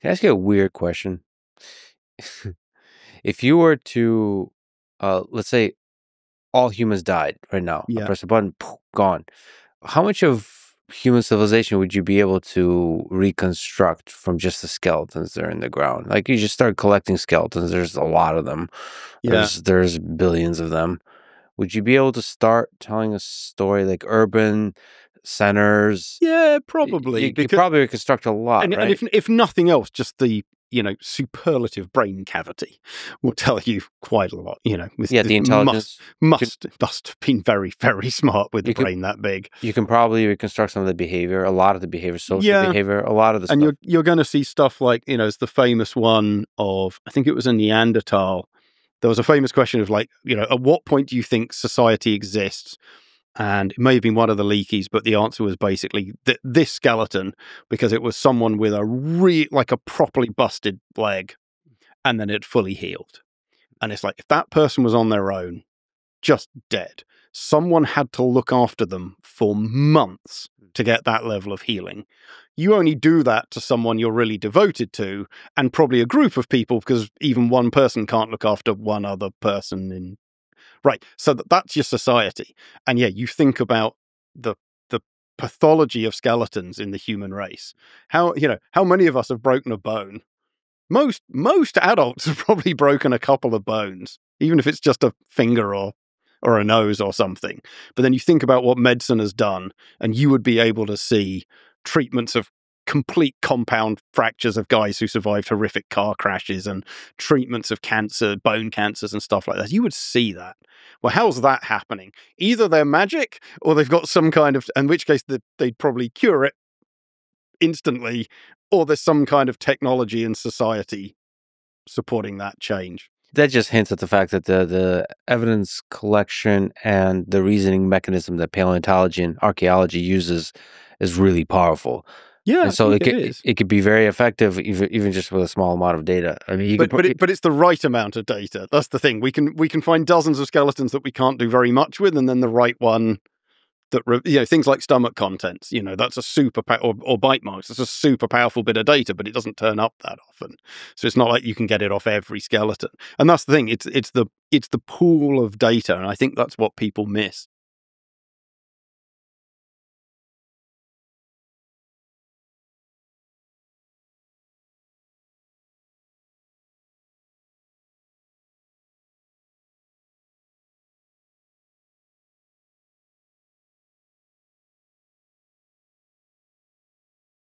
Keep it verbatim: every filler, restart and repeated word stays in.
Can I ask you a weird question? If you were to, uh, let's say, all humans died right now, I Yeah. press a button, poof, gone. How much of human civilization would you be able to reconstruct from just the skeletons that are in the ground? Like, you just start collecting skeletons. There's a lot of them. Yeah. There's there's billions of them. Would you be able to start telling a story like urban centers? Yeah, probably. You, you because, could probably reconstruct a lot, and, right? And if if nothing else, just the you know superlative brain cavity will tell you quite a lot. You know, with, yeah, the intelligence must must, could, must have been very very smart with the brain could, that big. You can probably reconstruct some of the behavior, a lot of the behavior, social yeah. behavior, a lot of the. And stuff. you're you're going to see stuff like you know, it's the famous one of I think it was a Neanderthal. There was a famous question of like, you know, at what point do you think society exists? And it may have been one of the Leakeys, but the answer was basically th this skeleton, because it was someone with a re like a properly busted leg, and then it fully healed. And it's like, if that person was on their own, just dead, someone had to look after them for months to get that level of healing. You only do that to someone you're really devoted to, and probably a group of people, because even one person can't look after one other person in. Right, so that, that's your society. And yeah, you think about the the pathology of skeletons in the human race. How, you know, how many of us have broken a bone? Most most adults have probably broken a couple of bones, even if it's just a finger or or a nose or something. But then you think about what medicine has done, and you would be able to see treatments of complete compound fractures of guys who survived horrific car crashes and treatments of cancer, bone cancers and stuff like that. You would see that. Well, how's that happening? Either they're magic or they've got some kind of, in which case they'd probably cure it instantly, or there's some kind of technology in society supporting that change. That just hints at the fact that the, the evidence collection and the reasoning mechanism that paleontology and archaeology uses is really powerful. Yeah, and so it could, it, it could be very effective, even, even just with a small amount of data. I mean, you but could, but, it, but it's the right amount of data. That's the thing. We can we can find dozens of skeletons that we can't do very much with, and then the right one that you know things like stomach contents. You know, that's a super or, or bite marks. That's a super powerful bit of data, but it doesn't turn up that often. So it's not like you can get it off every skeleton. And that's the thing. It's it's the it's the pool of data, and I think that's what people miss.